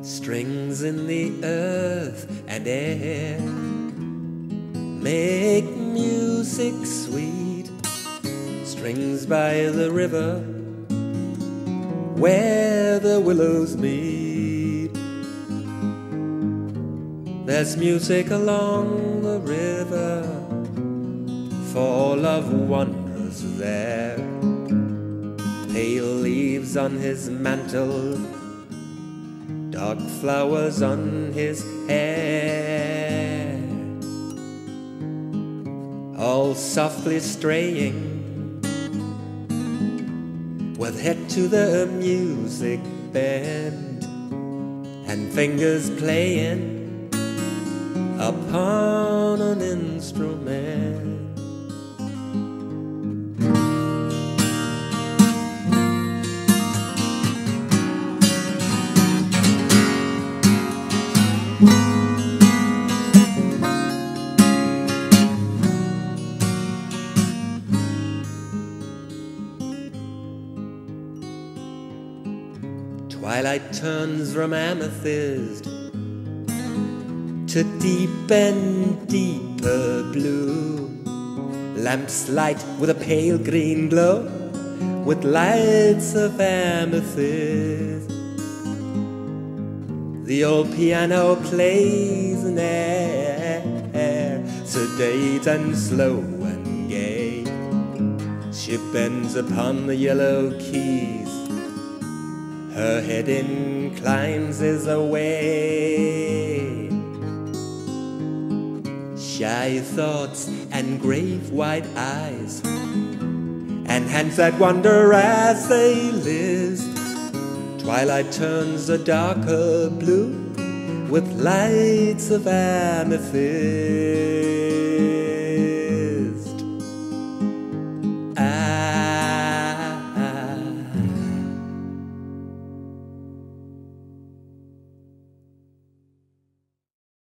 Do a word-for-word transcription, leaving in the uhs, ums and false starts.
Strings in the earth and air make music sweet. Strings by the river where the willows meet. There's music along the river, for love wanders there. Pale leaves on his mantle, dark flowers on his hair, all softly straying, with head to the music bend, and fingers playing upon an instrument. Twilight turns from amethyst to deep and deeper blue. Lamps light with a pale green glow, with lights of amethyst. The old piano plays an air, sedate and slow and gay. She bends upon the yellow keys, her head inclines his away. Shy thoughts and grave wide eyes, and hands that wander as they list. Twilight turns a darker blue, with lights of amethyst.